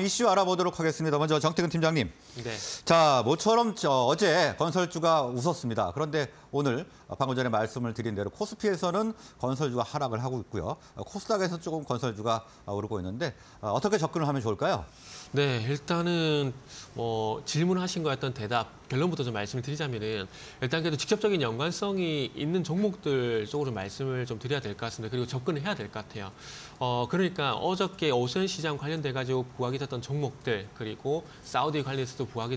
이슈 알아보도록 하겠습니다. 먼저 정태근 팀장님. 네. 자, 모처럼 어제 건설주가 웃었습니다. 그런데 오늘 방금 전에 말씀을 드린 대로 코스피에서는 건설주가 하락을 하고 있고요. 코스닥에서 조금 건설주가 오르고 있는데 어떻게 접근을 하면 좋을까요? 네, 일단은 질문하신 거에 어떤 대답, 결론부터 좀 말씀을 드리자면은 일단 그래도 직접적인 연관성이 있는 종목들 쪽으로 말씀을 좀 드려야 될 것 같습니다. 그리고 접근을 해야 될 것 같아요. 그러니까 어저께 오세훈 시장 관련돼가지고 부각이 됐던 종목들, 그리고 사우디 관련해서도 부각이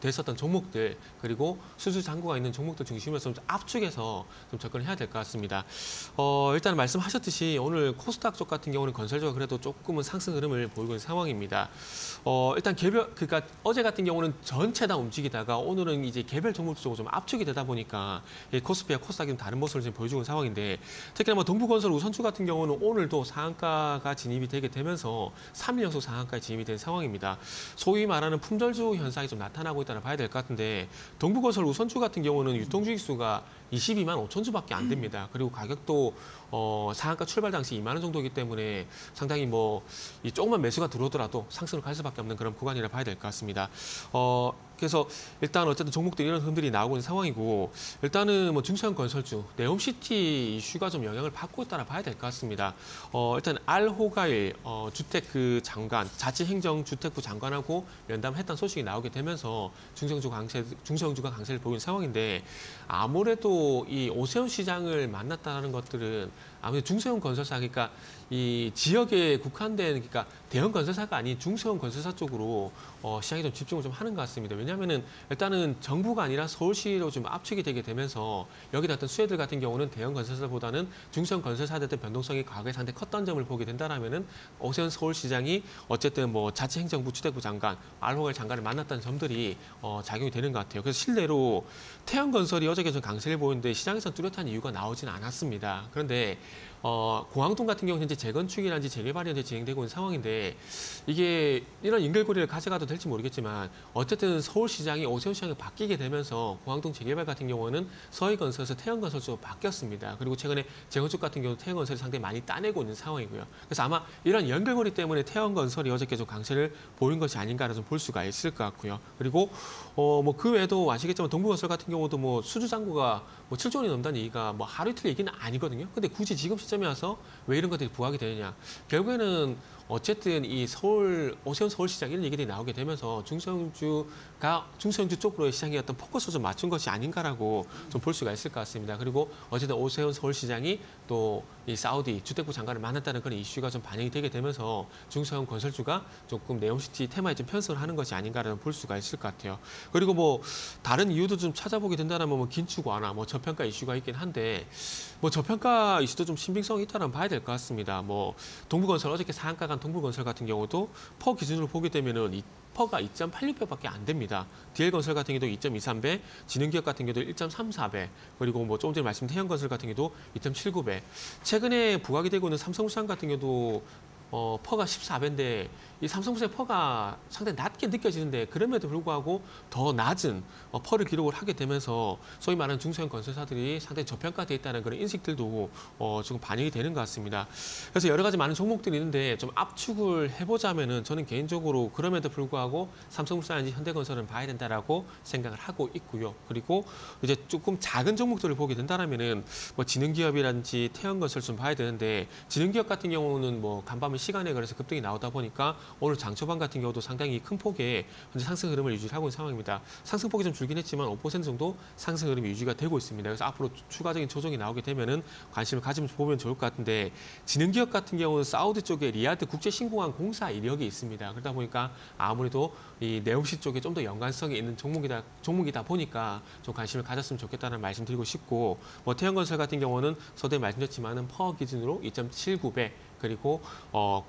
됐었던 종목들, 그리고 수주 잔고가 있는 종목들 중심으로 좀 압축해서 좀 접근을 해야 될 것 같습니다. 일단 말씀하셨듯이 오늘 코스닥 쪽 같은 경우는 건설주가 그래도 조금은 상승 흐름을 보이고 있는 상황입니다. 일단 그러니까 어제 같은 경우는 전체 다 움직이다가 오늘은 이제 개별 종목 쪽으로 좀 압축이 되다 보니까 코스피와 코스닥이 좀 다른 모습을 지금 보여주고 있는 상황인데, 특히나 동부건설 우선주 같은 경우는 오늘도 상한가가 진입이 되게 되면서 3일 연속 상한가에 진입이 된 상황입니다. 소위 말하는 품절주 현상이 좀 나타나고 있다는 봐야 될 것 같은데, 동부건설 우선주 같은 경우는 유통주익수가 225,000주밖에 안 됩니다. 그리고 가격도 상한가 출발 당시 2만 원 정도이기 때문에 상당히 조금만 매수가 들어오더라도 상승을 갈 수밖에 없는 그런 구간이라 봐야 될 것 같습니다. 그래서 일단 어쨌든 종목들이 이런 흐름들이 나오고 있는 상황이고, 일단은 중소형 건설주, 네옴시티 이슈가 좀 영향을 받고 있다라 봐야 될 것 같습니다. 일단 알호가일 주택 장관, 자치행정주택부 장관하고 면담했던 소식이 나오게 되면서 중소형주가 강세를 보이는 상황인데, 아무래도 이 오세훈 시장을 만났다는 것들은 아무래도 중소형 건설사, 그러니까 이 지역에 국한된, 그러니까 대형 건설사가 아닌 중소형 건설사 쪽으로 시장이 좀 집중을 좀 하는 것 같습니다. 왜냐하면은 일단은 정부가 아니라 서울시로 좀 압축이 되게 되면서 여기다 어떤 수혜들 같은 경우는 대형 건설사보다는 중소형 건설사에 대한 변동성이 과거에 상당히 컸던 점을 보게 된다라면은 오세훈 서울시장이 어쨌든 자치행정부 주택부 장관, 알호갈 장관을 만났다는 점들이 작용이 되는 것 같아요. 그래서 실내로 태영건설이 어저께 좀 강세를 보였는데 시장에서 뚜렷한 이유가 나오진 않았습니다. 그런데 공항동 같은 경우는 현재 재건축이라든지 재개발이 현재 진행되고 있는 상황인데, 이게 이런 연결고리를 가져가도 될지 모르겠지만 어쨌든 서울시장이 오세훈 시장이 바뀌게 되면서 공항동 재개발 같은 경우는 서희건설에서 태영건설로 바뀌었습니다. 그리고 최근에 재건축 같은 경우 태영건설이 상당히 많이 따내고 있는 상황이고요. 그래서 아마 이런 연결고리 때문에 태영건설이 어저께 좀 강세를 보인 것이 아닌가를 좀 볼 수가 있을 것 같고요. 그리고 그 외에도 아시겠지만 동부건설 같은 경우도 수주 잔고가 7조 원이 넘다는 얘기가 하루 이틀 얘기는 아니거든요. 근데 굳이 지금 시점에 와서 왜 이런 것들이 부각이 되느냐. 결국에는 어쨌든 이 오세훈 서울시장 이런 얘기들이 나오게 되면서 중소형주 쪽으로의 시장의 어떤 포커스를 좀 맞춘 것이 아닌가라고 좀 볼 수가 있을 것 같습니다. 그리고 어쨌든 오세훈 서울시장이 또 이 사우디 주택부 장관을 만났다는 그런 이슈가 좀 반영이 되게 되면서 중소형 건설주가 조금 네옴시티 테마에 좀 편승을 하는 것이 아닌가라고 볼 수가 있을 것 같아요. 그리고 다른 이유도 좀 찾아보게 된다면 긴축 완화, 저평가 이슈가 있긴 한데 저평가 이슈도 좀 신빙성이 있다라면 봐야 될 것 같습니다. 동부건설 어저께 상한가 간 동부건설 같은 경우도 퍼 기준으로 보게 되면은 퍼가 2.86배밖에 안 됩니다. DL건설 같은 경우도 2.23배, 진흥기업 같은 경우도 1.34배, 그리고 조금 전에 말씀드린 태영건설 같은 경우도 2.79배. 최근에 부각이 되고 있는 삼성물산 같은 경우도 퍼가 14배인데 이 삼성물산의 퍼가 상당히 낮게 느껴지는데, 그럼에도 불구하고 더 낮은 퍼를 기록을 하게 되면서 소위 말하는 중소형 건설사들이 상당히 저평가되어 있다는 그런 인식들도 지금 반영이 되는 것 같습니다. 그래서 여러 가지 많은 종목들이 있는데 좀 압축을 해보자면은 저는 개인적으로 그럼에도 불구하고 삼성물산인지 현대건설은 봐야 된다라고 생각을 하고 있고요. 그리고 이제 조금 작은 종목들을 보게 된다라면은 진흥기업이라든지 태영건설 좀 봐야 되는데, 진흥기업 같은 경우는 간밤에 시간에 그래서 급등이 나오다 보니까 오늘 장 초반 같은 경우도 상당히 큰 폭의 현재 상승 흐름을 유지하고 있는 상황입니다. 상승폭이 좀 줄긴 했지만 5% 정도 상승 흐름이 유지가 되고 있습니다. 그래서 앞으로 추가적인 조정이 나오게 되면은 관심을 가지면서 보면 좋을 것 같은데, 진흥기업 같은 경우는 사우디 쪽에 리야드 국제신공항 공사 이력이 있습니다. 그러다 보니까 아무래도 이 네옴시 쪽에 좀 더 연관성이 있는 종목이다 보니까 좀 관심을 가졌으면 좋겠다는 말씀드리고 싶고, 태영건설 같은 경우는 서두에 말씀드렸지만은 퍼 기준으로 2.79배. 그리고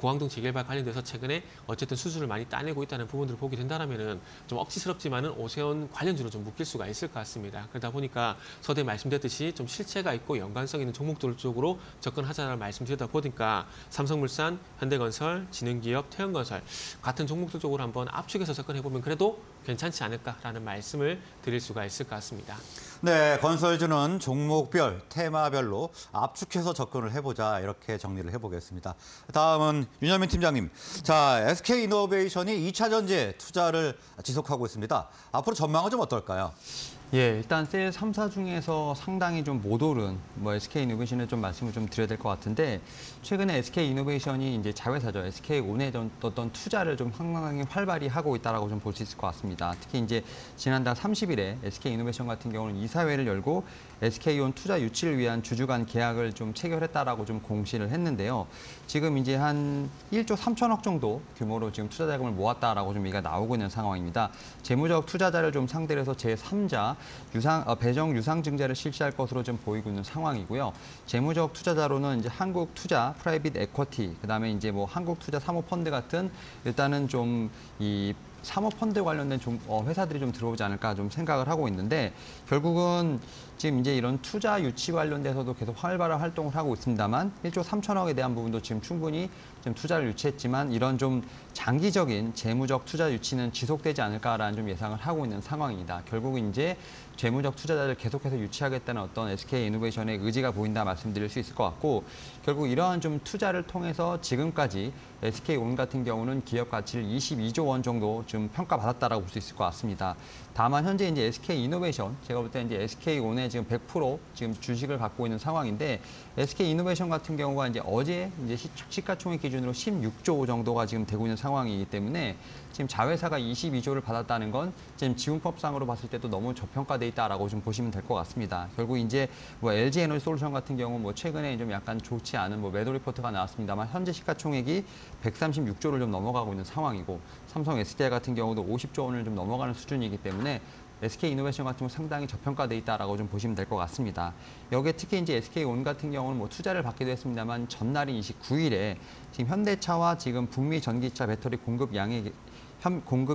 공항동 재개발 관련돼서 최근에 어쨌든 수주를 많이 따내고 있다는 부분들을 보게 된다면은 좀 억지스럽지만은 오세훈 관련주로 좀 묶일 수가 있을 것 같습니다. 그러다 보니까 서두에 말씀드렸듯이 좀 실체가 있고 연관성 있는 종목들 쪽으로 접근하자는 말씀드리다 보니까 삼성물산, 현대건설, 진흥기업, 태영건설 같은 종목들 쪽으로 한번 압축해서 접근해보면 그래도 괜찮지 않을까라는 말씀을 드릴 수가 있을 것 같습니다. 네, 건설주는 종목별, 테마별로 압축해서 접근을 해보자, 이렇게 정리를 해보겠습니다. 있습니다. 다음은 윤현민 팀장님. 자, SK이노베이션이 2차전지에 투자를 지속하고 있습니다. 앞으로 전망은 좀 어떨까요? 예, 일단 셀 3사 중에서 상당히 좀 못 오른 SK이노베이션에 좀 말씀을 좀 드려야 될 것 같은데, 최근에 SK이노베이션이 이제 자회사죠, SK온에 어떤 투자를 좀 상당히 활발히 하고 있다라고 좀 볼 수 있을 것 같습니다. 특히 이제 지난달 30일에 SK이노베이션 같은 경우는 이사회를 열고 SK온 투자 유치를 위한 주주간 계약을 좀 체결했다라고 좀 공시를 했는데요. 지금 이제 한 1조 3천억 정도 규모로 지금 투자 자금을 모았다라고 좀 얘기가 나오고 있는 상황입니다. 재무적 투자자를 좀 상대로 해서 제3자 배정 유상증자를 실시할 것으로 좀 보이고 있는 상황이고요. 재무적 투자자로는 이제 한국 투자 프라이빗 에쿼티, 그다음에 이제 뭐 한국 투자 사모펀드 같은 일단은 좀 이 사모펀드 관련된 좀 회사들이 좀 들어오지 않을까 좀 생각을 하고 있는데, 결국은 지금 이제 이런 투자 유치 관련돼서도 계속 활발한 활동을 하고 있습니다만 1조 3천억에 대한 부분도 지금 충분히 좀 투자를 유치했지만 이런 좀 장기적인 재무적 투자 유치는 지속되지 않을까라는 좀 예상을 하고 있는 상황입니다. 결국 이제 재무적 투자자를 계속해서 유치하겠다는 어떤 SK이노베이션의 의지가 보인다 말씀드릴 수 있을 것 같고, 결국 이러한 좀 투자를 통해서 지금까지 SK온 같은 경우는 기업 가치를 22조 원 정도 좀 평가받았다라고 볼 수 있을 것 같습니다. 다만 현재 이제 SK이노베이션, 제가 볼 때 이제 SK온의 지금 100% 지금 주식을 갖고 있는 상황인데, SK이노베이션 같은 경우가 이제 어제 이제 시가총액 기준으로 16조 정도가 지금 되고 있는 상황이기 때문에 지금 자회사가 22조를 받았다는 건 지금 지분법상으로 봤을 때도 너무 저평가돼 있다라고 좀 보시면 될 것 같습니다. 결국 이제 LG에너지솔루션 같은 경우 최근에 좀 약간 좋지 않은 매도 리포트가 나왔습니다만 현재 시가총액이 136조를 좀 넘어가고 있는 상황이고, 삼성SDI 같은 경우도 50조 원을 좀 넘어가는 수준이기 때문에 SK이노베이션 같은 경우 상당히 저평가돼 있다라고 좀 보시면 될 것 같습니다. 여기에 특히 이제 SK온 같은 경우는 투자를 받기도 했습니다만 전날인 29일에 지금 현대차와 지금 북미 전기차 배터리 공급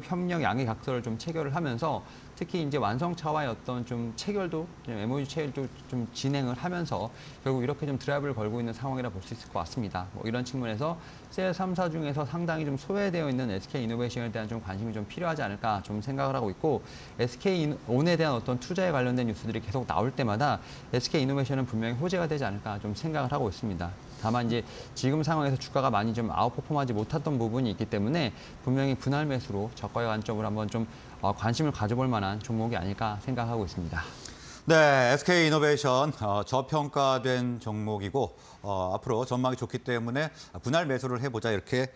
협력 양해 각서를 좀 체결을 하면서, 특히 이제 완성차와의 어떤 좀 체결도, MOU 체결도 좀 진행을 하면서 결국 이렇게 좀 드라이브를 걸고 있는 상황이라 볼 수 있을 것 같습니다. 이런 측면에서 셀 3사 중에서 상당히 좀 소외되어 있는 SK이노베이션에 대한 좀 관심이 좀 필요하지 않을까 좀 생각을 하고 있고, SK온에 대한 어떤 투자에 관련된 뉴스들이 계속 나올 때마다 SK이노베이션은 분명히 호재가 되지 않을까 좀 생각을 하고 있습니다. 다만 이제 지금 상황에서 주가가 많이 좀 아웃퍼폼하지 못했던 부분이 있기 때문에 분명히 분할 매수로 저가의 관점으로 한번 좀 관심을 가져볼 만한 종목이 아닐까 생각하고 있습니다. 네, SK이노베이션 저평가된 종목이고 앞으로 전망이 좋기 때문에 분할 매수를 해보자, 이렇게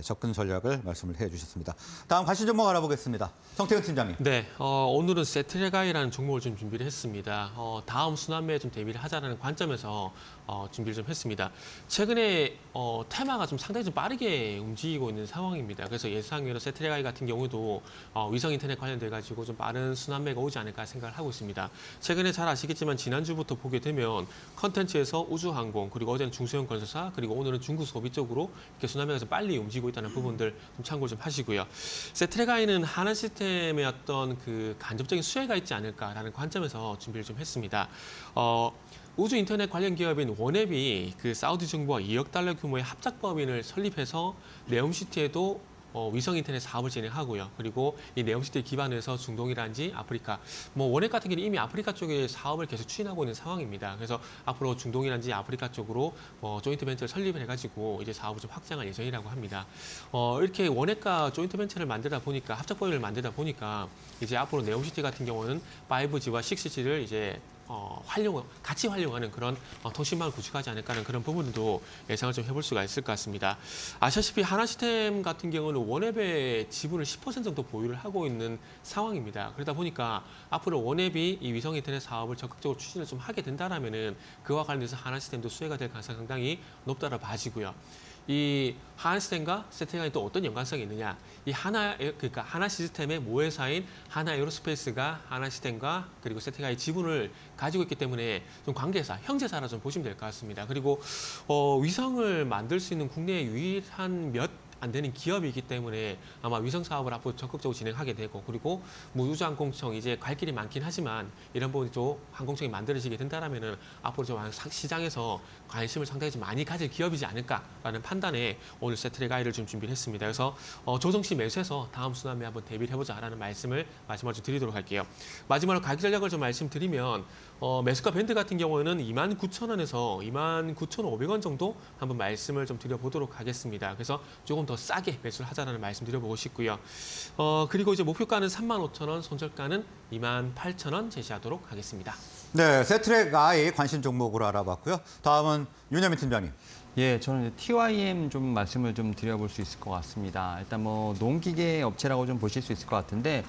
접근 전략을 말씀을 해주셨습니다. 다음 관심 종목 알아보겠습니다. 정태근 팀장님. 네, 오늘은 세트렉아이라는 종목을 좀 준비를 했습니다. 다음 순환매에 좀 대비를 하자는 관점에서 준비를 좀 했습니다. 최근에 테마가 좀 상당히 좀 빠르게 움직이고 있는 상황입니다. 그래서 예상외로 세트렉아이 같은 경우도 위성 인터넷 관련돼가지고 좀 빠른 순환매가 오지 않을까 생각을 하고 있습니다. 최근에 잘 아시겠지만 지난주부터 보게 되면 컨텐츠에서 우주항공, 그리고 어제는 중소형 건설사, 그리고 오늘은 중국 소비 쪽으로 이렇게 순환매가 좀 빨리 움직이고 있다는 부분들 좀 참고 좀 하시고요. 세트렉아이는 하나 시스템의 어떤 그 간접적인 수혜가 있지 않을까라는 관점에서 준비를 좀 했습니다. 우주 인터넷 관련 기업인 원웹이 그 사우디 정부와 2억 달러 규모의 합작법인을 설립해서 네옴시티에도 위성 인터넷 사업을 진행하고요. 그리고 이 네옴시티 기반으로 해서 중동이란지 아프리카, 원웹 같은 경우는 이미 아프리카 쪽에 사업을 계속 추진하고 있는 상황입니다. 그래서 앞으로 중동이란지 아프리카 쪽으로 조인트 벤처를 설립을 해가지고 이제 사업을 좀 확장할 예정이라고 합니다. 이렇게 원웹과 조인트 벤처를 만들다 보니까, 합작법인을 만들다 보니까 이제 앞으로 네옴시티 같은 경우는 5G와 6G를 이제 같이 활용하는 그런 통신망을 구축하지 않을까 하는 그런 부분도 예상을 좀 해볼 수가 있을 것 같습니다. 아시다시피 하나시스템 같은 경우는 원웹의 지분을 10% 정도 보유를 하고 있는 상황입니다. 그러다 보니까 앞으로 원웹이 이 위성 인터넷 사업을 적극적으로 추진을 좀 하게 된다라면은 그와 관련해서 하나시스템도 수혜가 될 가능성이 상당히 높다라 봐지고요. 이 하나시스템과 세트렉아이 또 어떤 연관성이 있느냐? 이 하나 시스템의 모회사인 하나 에어로스페이스가 하나시스템과 그리고 세트렉아이 지분을 가지고 있기 때문에 좀 관계사, 형제사라 좀 보시면 될 것 같습니다. 그리고 위성을 만들 수 있는 국내 유일한 몇 안 되는 기업이기 때문에 아마 위성 사업을 앞으로 적극적으로 진행하게 되고, 그리고 무우주 항공청 이제 갈 길이 많긴 하지만 이런 부분이 좀 항공청이 만들어지게 된다라면은 앞으로 좀 시장에서 관심을 상당히 많이 가질 기업이지 않을까라는 판단에 오늘 세트렉아이를 좀 준비했습니다. 그래서 조정시 매수해서 다음 순환에 한번 대비를 해보자라는 말씀을 마지막으로 드리도록 할게요. 마지막으로 가격 전략을 좀 말씀드리면 매수가 밴드 같은 경우에는 29,000원에서 29,500원 정도 한번 말씀을 좀 드려보도록 하겠습니다. 그래서 조금 더 싸게 매수를 하자라는 말씀 드려보고 싶고요. 그리고 이제 목표가는 35,000원, 손절가는 28,000원 제시하도록 하겠습니다. 네, 세트렉아이 관심 종목으로 알아봤고요. 다음은 윤현민 팀장님. 예, 저는 이제 TYM 좀 말씀을 좀 드려볼 수 있을 것 같습니다. 일단 뭐 농기계 업체라고 좀 보실 수 있을 것 같은데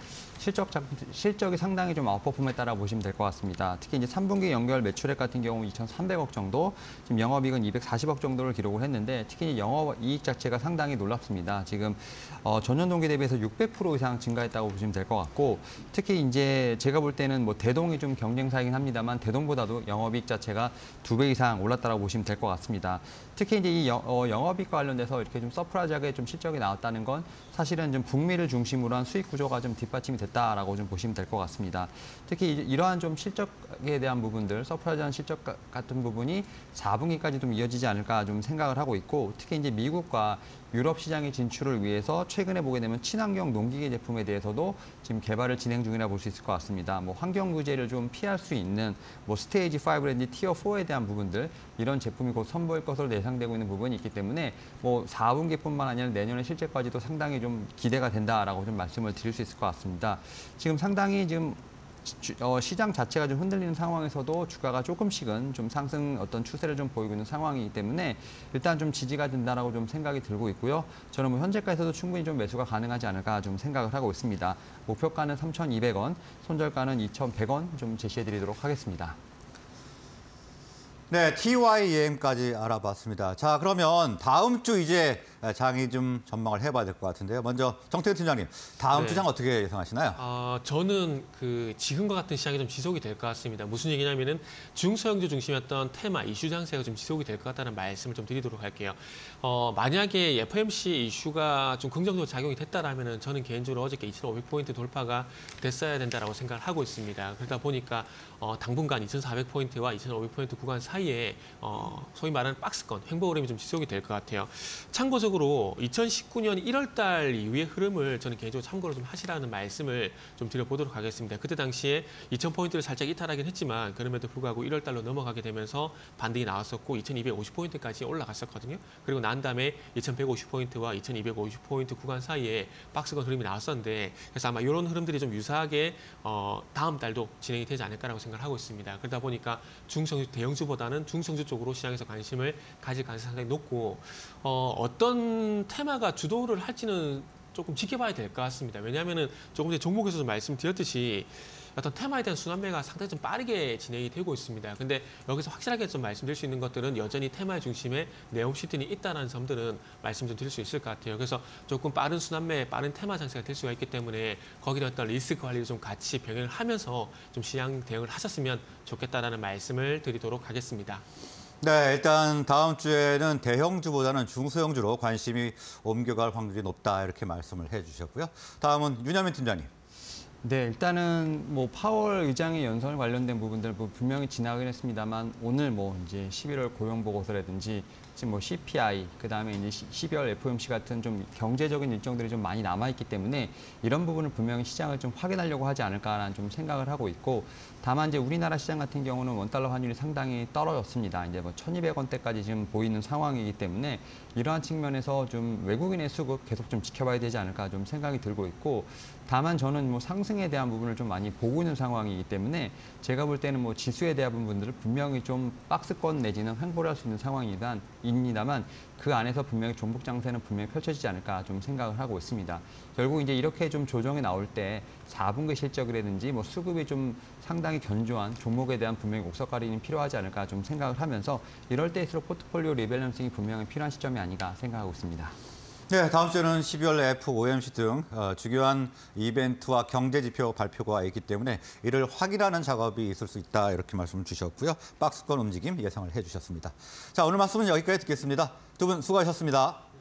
실적이 상당히 좀 아웃퍼폼에 따라 보시면 될 것 같습니다. 특히 이제 3분기 연결 매출액 같은 경우 2,300억 정도, 지금 영업이익은 240억 정도를 기록을 했는데 특히 영업이익 자체가 상당히 놀랍습니다. 지금 전년 동기 대비해서 600% 이상 증가했다고 보시면 될 것 같고, 특히 이제 제가 볼 때는 뭐 대동이 좀 경쟁사이긴 합니다만 대동보다도 영업이익 자체가 2배 이상 올랐다고 보시면 될 것 같습니다. 특히 이제 이 영업이익과 관련돼서 이렇게 좀 서프라이즈하게 좀 실적이 나왔다는 건 사실은 좀 북미를 중심으로 한 수익 구조가 좀 뒷받침이 됐다라고 좀 보시면 될 것 같습니다. 특히 이러한 좀 실적에 대한 부분들, 서프라이즈한 실적 같은 부분이 4분기까지 좀 이어지지 않을까 좀 생각을 하고 있고, 특히 이제 미국과 유럽 시장의 진출을 위해서 최근에 보게 되면 친환경 농기계 제품에 대해서도 지금 개발을 진행 중이라 볼 수 있을 것 같습니다. 뭐 환경 규제를 좀 피할 수 있는 뭐 스테이지 5라든지 티어 4에 대한 부분들, 이런 제품이 곧 선보일 것으로 예상되고 있는 부분이 있기 때문에 뭐 4분기뿐만 아니라 내년의 실제까지도 상당히 좀 기대가 된다라고 좀 말씀을 드릴 수 있을 것 같습니다. 지금 상당히 지금 시장 자체가 좀 흔들리는 상황에서도 주가가 조금씩은 좀 상승 어떤 추세를 좀 보이고 있는 상황이기 때문에 일단 좀 지지가 된다라고 좀 생각이 들고 있고요. 저는 뭐 현재가에서도 충분히 좀 매수가 가능하지 않을까 좀 생각을 하고 있습니다. 목표가는 3,200원, 손절가는 2,100원 좀 제시해드리도록 하겠습니다. 네, TYM까지 알아봤습니다. 자, 그러면 다음 주 이제 장이 좀 전망을 해봐야 될 것 같은데요. 먼저 정태근 팀장님, 다음 주 장 어떻게 예상하시나요? 저는 지금과 같은 시장이 좀 지속이 될 것 같습니다. 무슨 얘기냐면은 중소형주 중심이었던 테마 이슈 장세가 좀 지속이 될 것 같다는 말씀을 좀 드리도록 할게요. 만약에 FOMC 이슈가 좀 긍정적으로 작용이 됐다라면은 저는 개인적으로 어저께 2,500포인트 돌파가 됐어야 된다라고 생각을 하고 있습니다. 그러다 보니까 당분간 2,400포인트와 2,500포인트 구간 사이에 소위 말하는 박스권, 횡보 흐름이 좀 지속이 될 것 같아요. 참고적으로 2019년 1월달 이후의 흐름을 저는 개인적으로 참고로 좀 하시라는 말씀을 좀 드려보도록 하겠습니다. 그때 당시에 2,000포인트를 살짝 이탈하긴 했지만 그럼에도 불구하고 1월달로 넘어가게 되면서 반등이 나왔었고 2,250포인트까지 올라갔었거든요. 그리고 난 다음에 2,150포인트와 2,250포인트 구간 사이에 박스권 흐름이 나왔었는데, 그래서 아마 이런 흐름들이 좀 유사하게 다음 달도 진행이 되지 않을까라고 생각을 하고 있습니다. 그러다 보니까 중성주, 대형주 보다는 중성주 쪽으로 시장에서 관심을 가질 가능성이 상당히 높고, 어떤 테마가 주도를 할지는 조금 지켜봐야 될 것 같습니다. 왜냐하면은 조금 전에 종목에서 좀 말씀드렸듯이 어떤 테마에 대한 순환매가 상당히 좀 빠르게 진행이 되고 있습니다. 근데 여기서 확실하게 좀 말씀드릴 수 있는 것들은 여전히 테마의 중심에 네옴시티는 있다는 점들은 말씀 좀 드릴 수 있을 것 같아요. 그래서 조금 빠른 순환매, 빠른 테마 장세가 될 수가 있기 때문에 거기에 어떤 리스크 관리를 좀 같이 병행을 하면서 좀 시장 대응을 하셨으면 좋겠다라는 말씀을 드리도록 하겠습니다. 네, 일단 다음 주에는 대형주보다는 중소형주로 관심이 옮겨갈 확률이 높다, 이렇게 말씀을 해주셨고요. 다음은 윤여민 팀장님. 네, 일단은 뭐 파월 의장의 연설 관련된 부분들 뭐 분명히 지나가긴 했습니다만 오늘 뭐 이제 11월 고용 보고서라든지 지금 뭐 CPI, 그다음에 이제 12월 FOMC 같은 좀 경제적인 일정들이 좀 많이 남아 있기 때문에 이런 부분을 분명히 시장을 좀 확인하려고 하지 않을까라는 좀 생각을 하고 있고, 다만 이제 우리나라 시장 같은 경우는 원달러 환율이 상당히 떨어졌습니다. 이제 뭐 1,200원대까지 지금 보이는 상황이기 때문에 이러한 측면에서 좀 외국인의 수급 계속 좀 지켜봐야 되지 않을까 좀 생각이 들고 있고, 다만 저는 뭐 상승에 대한 부분을 좀 많이 보고 있는 상황이기 때문에 제가 볼 때는 뭐 지수에 대한 부분들을 분명히 좀 박스권 내지는 횡보를 할 수 있는 상황입니다만 그 안에서 분명히 종목 장세는 분명히 펼쳐지지 않을까 좀 생각을 하고 있습니다. 결국 이제 이렇게 좀 조정이 나올 때 4분기 실적이라든지 뭐 수급이 좀 상당히 견조한 종목에 대한 분명히 옥석가리는 필요하지 않을까 좀 생각을 하면서 이럴 때일수록 포트폴리오 리밸런싱이 분명히 필요한 시점이 아닌가 생각하고 있습니다. 네, 다음 주에는 12월 FOMC 등 중요한 이벤트와 경제지표 발표가 있기 때문에 이를 확인하는 작업이 있을 수 있다, 이렇게 말씀을 주셨고요. 박스권 움직임 예상을 해주셨습니다. 자, 오늘 말씀은 여기까지 듣겠습니다. 두 분 수고하셨습니다.